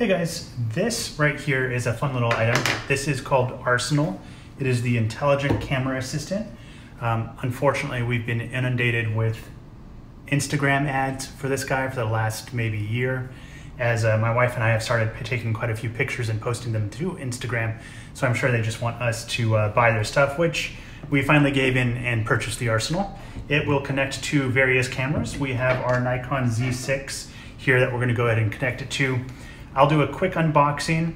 Hey guys, this right here is a fun little item. This is called Arsenal. It is the intelligent camera assistant. Unfortunately, we've been inundated with Instagram ads for this guy for the last maybe year, as my wife and I have started taking quite a few pictures and posting them to Instagram. So I'm sure they just want us to buy their stuff, which we finally gave in and purchased the Arsenal. It will connect to various cameras. We have our Nikon Z6 here that we're gonna go ahead and connect it to. I'll do a quick unboxing.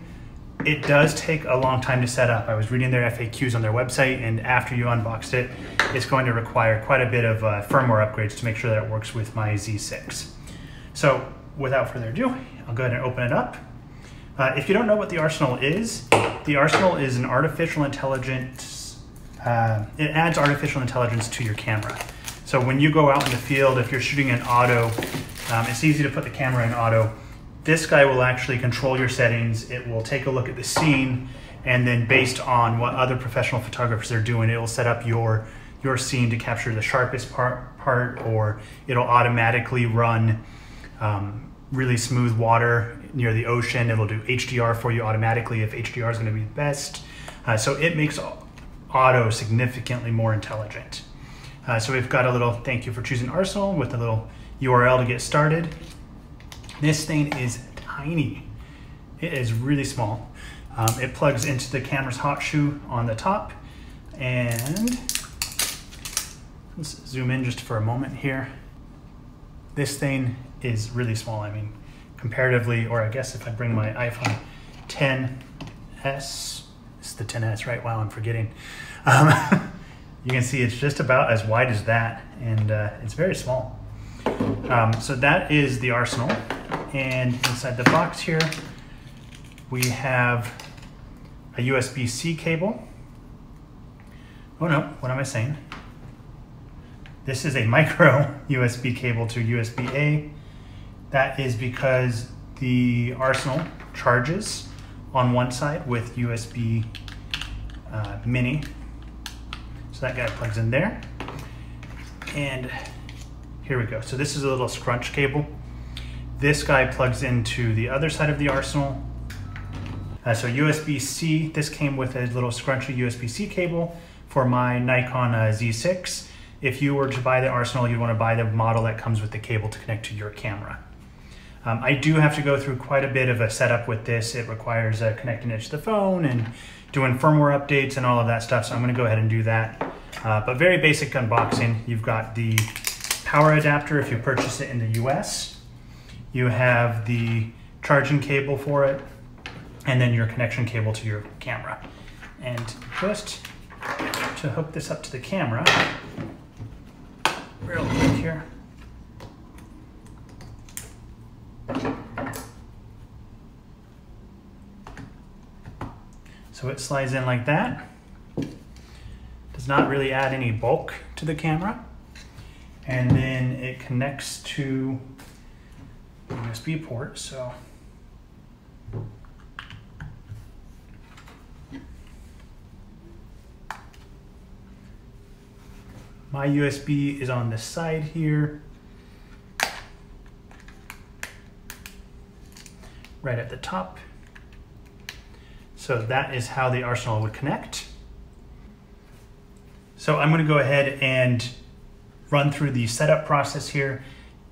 It does take a long time to set up. I was reading their FAQs on their website, and after you unboxed it, it's going to require quite a bit of firmware upgrades to make sure that it works with my Z6. So without further ado, I'll go ahead and open it up. If you don't know what the Arsenal is an artificial intelligence, it adds artificial intelligence to your camera. So when you go out in the field, if you're shooting in auto, it's easy to put the camera in auto. This guy will actually control your settings. It will take a look at the scene, and then based on what other professional photographers are doing, it will set up your scene to capture the sharpest part, or it'll automatically run really smooth water near the ocean. It'll do HDR for you automatically if HDR is gonna be the best. So it makes auto significantly more intelligent. So we've got a little thank you for choosing Arsenal with a little URL to get started. This thing is tiny. It is really small. It plugs into the camera's hot shoe on the top, and let's zoom in just for a moment here. This thing is really small. I mean, comparatively, or I guess if I bring my iPhone 10s, it's the 10s, right? Wow, I'm forgetting. You can see it's just about as wide as that, and it's very small. So that is the Arsenal. And inside the box here, we have a USB-C cable. Oh no, what am I saying? This is a micro USB cable to USB-A. That is because the Arsenal charges on one side with USB mini. So that guy plugs in there. And here we go. So this is a little scrunch cable. This guy plugs into the other side of the Arsenal. So USB-C, this came with a little scrunchy USB-C cable for my Nikon Z6. If you were to buy the Arsenal, you'd want to buy the model that comes with the cable to connect to your camera. I do have to go through quite a bit of a setup with this. It requires connecting it to the phone and doing firmware updates and all of that stuff. So I'm going to go ahead and do that. But very basic unboxing. You've got the power adapter if you purchase it in the US. You have the charging cable for it, and then your connection cable to your camera. And just to hook this up to the camera, real quick here. So it slides in like that. Does not really add any bulk to the camera. And then it connects to the USB port, so. My USB is on this side here, right at the top. So that is how the Arsenal would connect. So I'm gonna go ahead and run through the setup process here.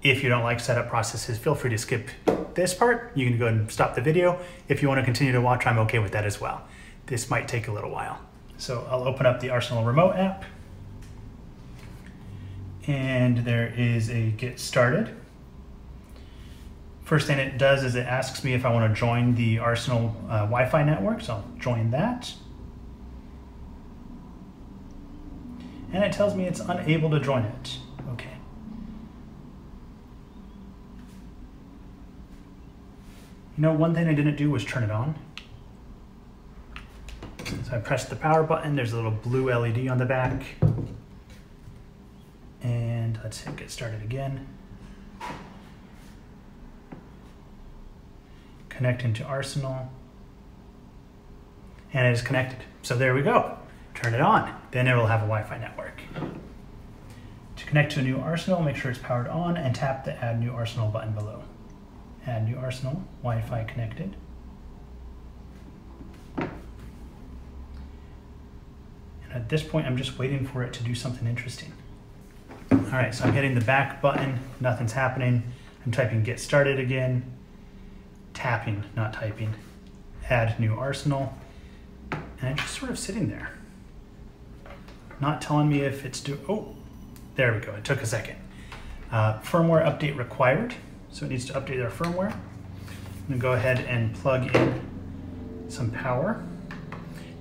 If you don't like setup processes, feel free to skip this part. You can go ahead and stop the video. If you want to continue to watch, I'm okay with that as well. This might take a little while. So I'll open up the Arsenal remote app. And there is a get started. First thing it does is it asks me if I want to join the Arsenal Wi-Fi network, so I'll join that. And it tells me it's unable to join it. Okay. You know, one thing I didn't do was turn it on. So I pressed the power button. There's a little blue LED on the back. And let's hit get started again. Connecting to Arsenal. And it is connected. So there we go. Turn it on, then it will have a Wi-Fi network. To connect to a new Arsenal, make sure it's powered on and tap the Add New Arsenal button below. and your Arsenal Wi-Fi connected. And at this point, I'm just waiting for it to do something interesting. All right, so I'm hitting the back button, nothing's happening. I'm typing get started again, tapping, not typing, add new Arsenal, and I'm just sort of sitting there. Not telling me if it's oh, there we go, it took a second. Firmware update required, so it needs to update their firmware. I'm gonna go ahead and plug in some power.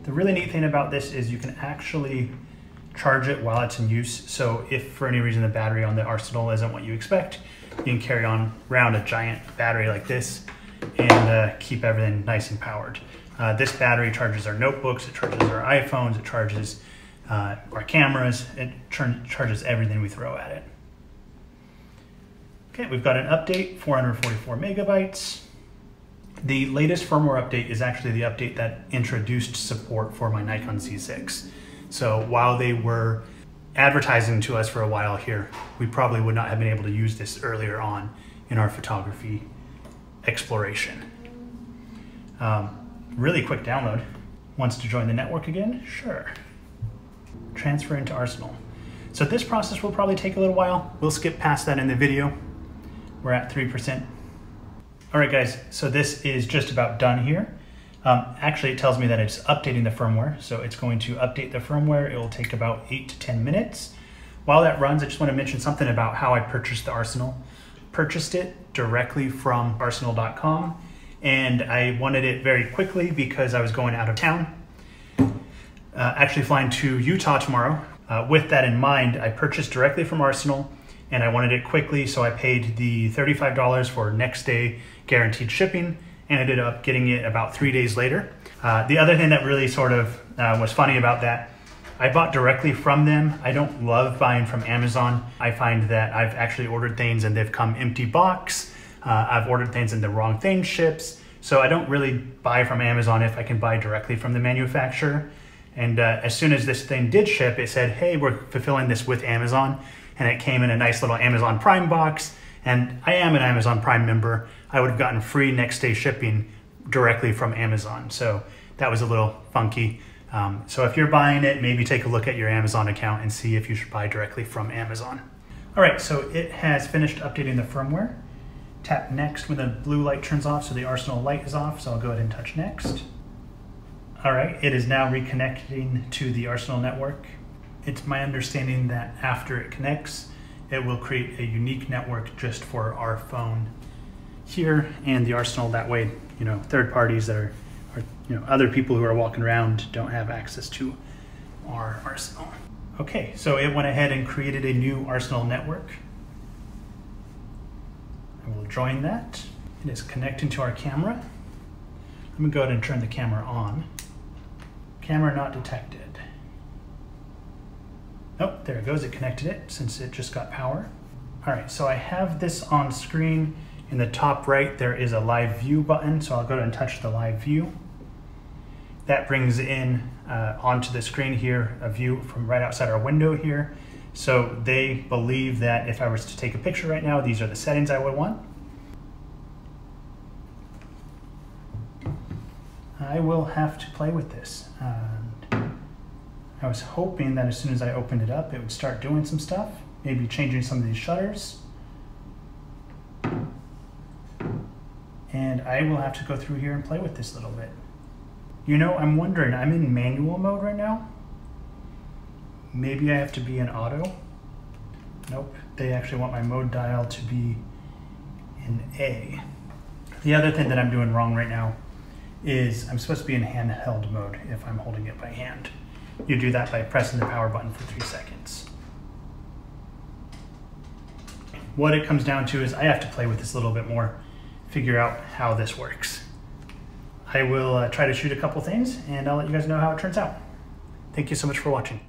The really neat thing about this is you can actually charge it while it's in use. So if for any reason the battery on the Arsenal isn't what you expect, you can carry on around a giant battery like this and keep everything nice and powered. This battery charges our notebooks, it charges our iPhones, it charges our cameras, it charges everything we throw at it. Okay, we've got an update, 444 megabytes. The latest firmware update is actually the update that introduced support for my Nikon Z6. So while they were advertising to us for a while here, we probably would not have been able to use this earlier on in our photography exploration. Really quick download. Wants to join the network again? Sure. Transfer into Arsenal. So this process will probably take a little while. We'll skip past that in the video. We're at 3%. All right, guys, so this is just about done here. Actually, it tells me that it's updating the firmware, so it's going to update the firmware. It will take about 8 to 10 minutes. While that runs, I just want to mention something about how I purchased the Arsenal. Purchased it directly from arsenal.com, and I wanted it very quickly because I was going out of town. Actually flying to Utah tomorrow. With that in mind, I purchased directly from Arsenal, and I wanted it quickly, so I paid the $35 for next day guaranteed shipping, and ended up getting it about 3 days later. The other thing that really sort of was funny about that, I bought directly from them. I don't love buying from Amazon. I find that I've actually ordered things and they've come empty box. I've ordered things and the wrong thing ships. So I don't really buy from Amazon if I can buy directly from the manufacturer. And as soon as this thing did ship, it said, hey, we're fulfilling this with Amazon. And it came in a nice little Amazon Prime box. And I am an Amazon Prime member. I would have gotten free next day shipping directly from Amazon. So that was a little funky. So if you're buying it, maybe take a look at your Amazon account and see if you should buy directly from Amazon. All right, so it has finished updating the firmware. Tap next when the blue light turns off, so the Arsenal light is off. So I'll go ahead and touch next. All right, it is now reconnecting to the Arsenal network. It's my understanding that after it connects, it will create a unique network just for our phone here and the Arsenal. That way, you know, third parties that are you know, other people who are walking around don't have access to our Arsenal. Okay, so it went ahead and created a new Arsenal network. I will join that. It is connecting to our camera. Let me go ahead and turn the camera on. Camera not detected. Oh, there it goes, it connected it since it just got power. All right, so I have this on screen. In the top right, there is a live view button, so I'll go ahead and touch the live view. That brings in onto the screen here, a view from right outside our window here. So they believe that if I was to take a picture right now, these are the settings I would want. I will have to play with this. I was hoping that as soon as I opened it up, it would start doing some stuff, maybe changing some of these shutters. And I will have to go through here and play with this a little bit. You know, I'm wondering, I'm in manual mode right now. Maybe I have to be in auto. Nope, they actually want my mode dial to be in A. The other thing that I'm doing wrong right now is I'm supposed to be in handheld mode if I'm holding it by hand. You do that by pressing the power button for 3 seconds. What it comes down to is I have to play with this a little bit more, figure out how this works. I will try to shoot a couple things and I'll let you guys know how it turns out. Thank you so much for watching.